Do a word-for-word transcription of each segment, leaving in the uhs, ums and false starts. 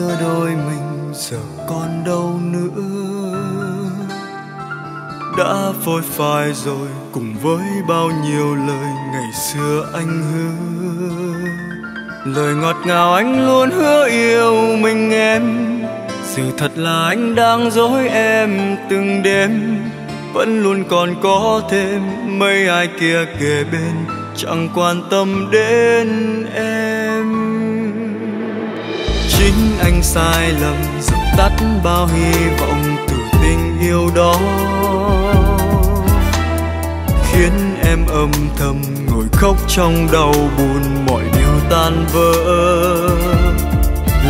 xưa đôi mình giờ còn đâu nữa, đã phôi phai rồi cùng với bao nhiêu lời ngày xưa anh hứa. Lời ngọt ngào anh luôn hứa yêu mình em, sự thật là anh đang dối em từng đêm. Vẫn luôn còn có thêm mấy ai kia kề bên, chẳng quan tâm đến em. Chính anh sai lầm dập tắt bao hy vọng từ tình yêu đó, khiến em âm thầm ngồi khóc trong đau buồn, mọi điều tan vỡ.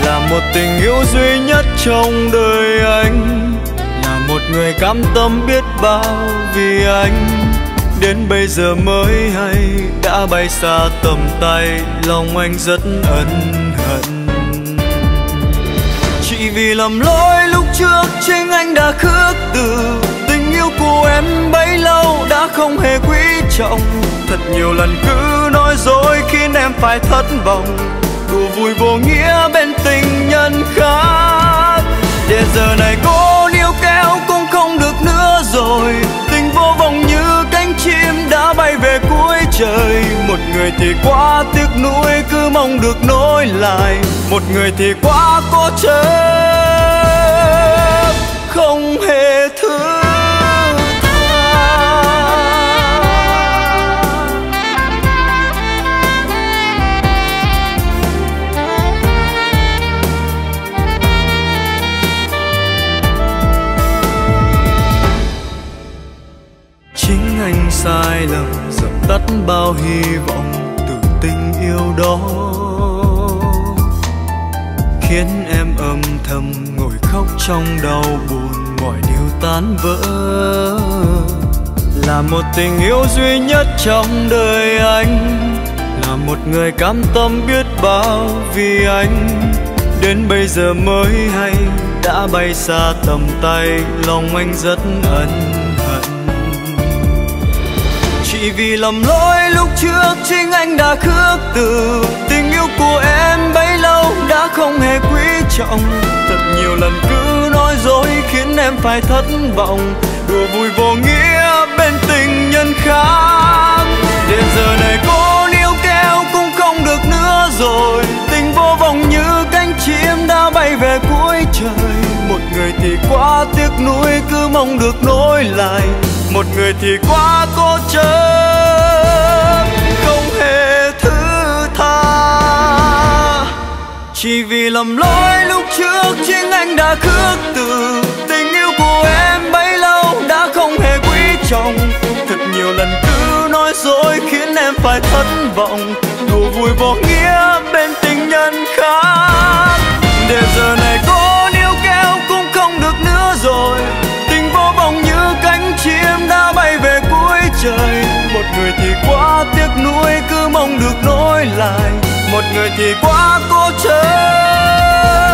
Là một tình yêu duy nhất trong đời anh, là một người cam tâm biết bao vì anh. Đến bây giờ mới hay đã bay xa tầm tay, lòng anh rất ân hận. Chỉ vì lầm lỗi lúc trước chính anh đã khước từ, tình yêu của em bấy lâu đã không hề quý trọng. Thật nhiều lần cứ nói dối khiến em phải thất vọng, đùa vui vô nghĩa bên tình nhân khác. Để giờ này cô níu kéo cũng không được nữa rồi, tình vô vọng như cánh chim đã bay về cuối trời. Một người thì quá tiếc nuối cứ mong được nối lại, một người thì quá cố chấp không hề thương. Anh sai lầm dập tắt bao hy vọng từ tình yêu đó, khiến em âm thầm ngồi khóc trong đau buồn, mọi điều tan vỡ. Là một tình yêu duy nhất trong đời anh, là một người cam tâm biết bao vì anh. Đến bây giờ mới hay đã bay xa tầm tay, lòng anh rất ân. Chỉ vì lầm lỗi lúc trước chính anh đã khước từ, tình yêu của em bấy lâu đã không hề quý trọng. Thật nhiều lần cứ nói dối khiến em phải thất vọng, đùa vui vô nghĩa bên tình nhân khác. Đến giờ này cô níu kéo cũng không được nữa rồi, tình vô vọng như cánh chim đã bay về cuối trời. Một người thì quá tiếc nuối cứ mong được nối lại, một người thì quá cố chấp không hề thứ tha. Chỉ vì lầm lỗi lúc trước chính anh đã khước từ, tình yêu của em bấy lâu đã không hề quý trọng. Thật nhiều lần cứ nói dối khiến em phải thất vọng, đùa vui vô nghĩa bên tình nhân khác. Để giờ này cô níu kéo cũng không được nữa rồi, tình vô vọng như cánh chim đã bay về cuối trời. Một người thì quá tiếc nuối cứ mong được nối lại, một người thì quá cố chấp.